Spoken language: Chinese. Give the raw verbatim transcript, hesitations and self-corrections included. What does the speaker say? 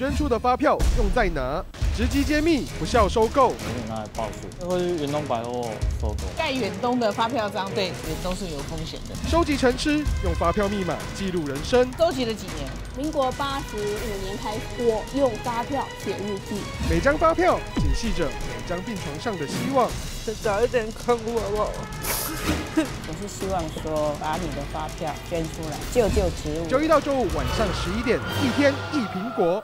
捐出的发票用在哪？直击揭秘，不笑收购。拿来报数，或是远东百货收购。盖远东的发票章，对，远东是有风险的。收集成痴，用发票密码记录人生。收集了几年？民国八十五年开始，我用发票写日记。每张发票解析着每张病床上的希望。再早一点看我我。我是希望说，把你的发票捐出来，救救植物。周一到周五晚上十一点，一天一苹果。